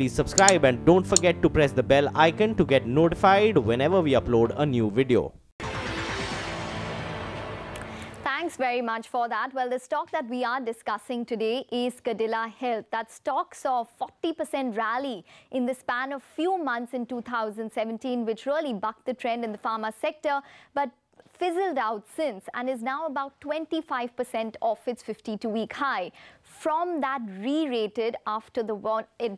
please subscribe and don't forget to press the bell icon to get notified whenever we upload a new video. Thanks very much for that. Well, the stock that we are discussing today is Cadila Health. That stock saw a 40% rally in the span of few months in 2017, which really bucked the trend in the pharma sector, but fizzled out since and is now about 25% of its 52-week high. From that re-rated after the warning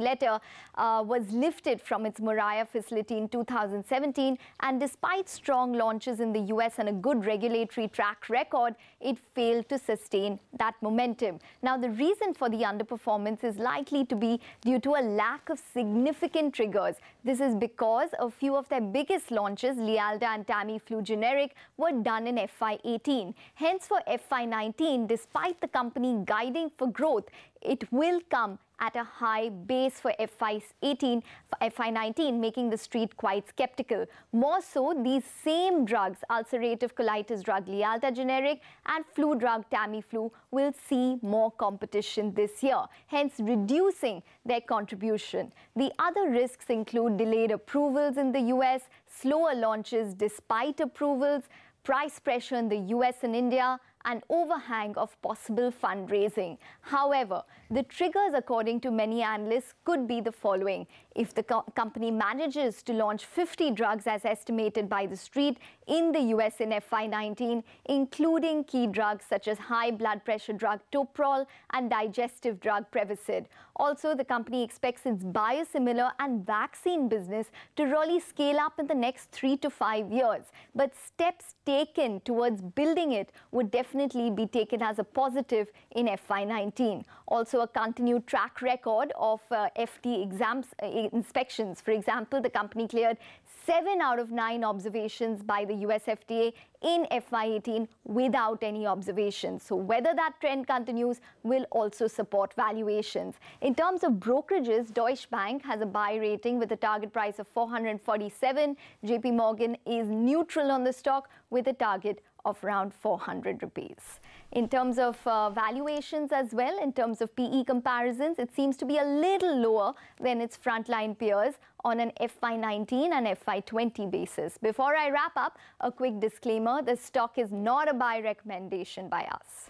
letter was lifted from its Mariah facility in 2017, and despite strong launches in the US and a good regulatory track record, it failed to sustain that momentum. Now, the reason for the underperformance is likely to be due to a lack of significant triggers. This is because a few of their biggest launches, Lialda and Tamiflu generic, were done in FY18. Hence, for FY19, despite the company guiding for growth, it will come at a high base for FY19, making the street quite skeptical. More so, these same drugs, ulcerative colitis drug Lialda generic and flu drug Tamiflu, will see more competition this year, hence reducing their contribution. The other risks include delayed approvals in the US, slower launches despite approvals, price pressure in the US and India, an overhang of possible fundraising. However, the triggers, according to many analysts, could be the following. If the company manages to launch 50 drugs as estimated by the street in the US in FY19, including key drugs such as high blood pressure drug Toprol and digestive drug Prevacid. Also, the company expects its biosimilar and vaccine business to really scale up in the next 3 to 5 years. But steps taken towards building it would definitely be taken as a positive in FY19. Also, a continued track record of FDA inspections. For example, the company cleared 7 out of 9 observations by the US FDA in FY18 without any observations. So whether that trend continues will also support valuations. In terms of brokerages, Deutsche Bank has a buy rating with a target price of 447. JP Morgan is neutral on the stock with a target of around 400 rupees. In terms of valuations as well, in terms of PE comparisons, it seems to be a little lower than its frontline peers on an FY19 and FY20 basis. Before I wrap up, a quick disclaimer, this stock is not a buy recommendation by us.